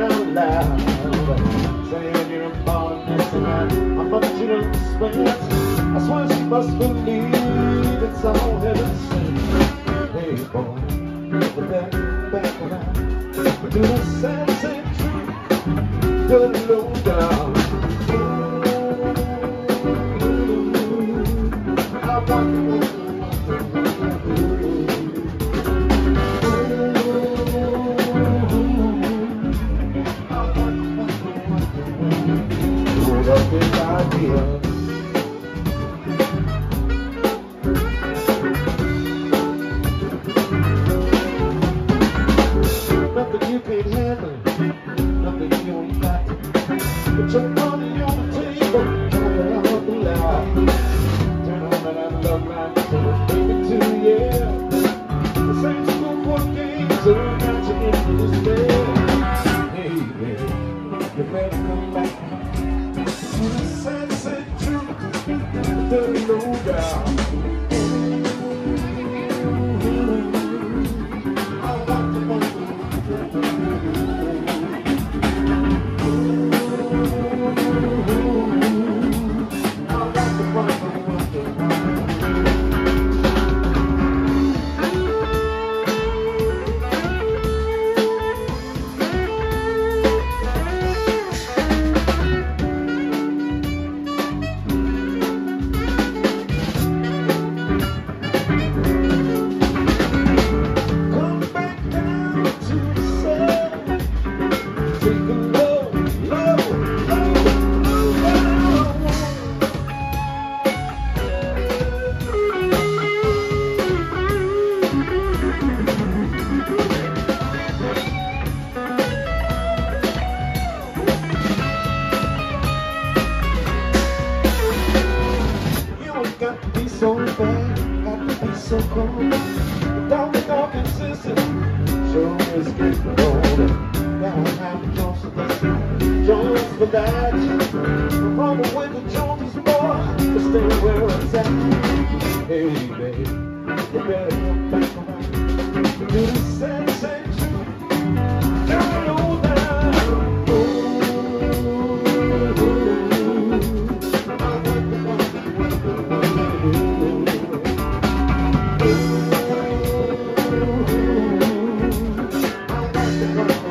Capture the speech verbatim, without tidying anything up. out loud. Saying you're a ball dancing around. I thought you don't swear. I swear she must believe it's all heaven's sake. Hey boy, with that back around, we do the sad, sad truth, the low down. Ooh, I rock with you. Nothing you can't handle, nothing you ain't got. Put your money on the table, turn it up loud. Turn on that love line, turn it baby too, yeah. The same school board games are not your interest there. Hey, baby, you better come back. So bad, got to be so cold. Without the dark and sister, sure is getting older. Now I have the Jones for this, Jones for that. I'm running with the Joneses more, but stay where it's at. Hey, baby, you better come back around. Do the same, same truth. Turn it all down. Thank you.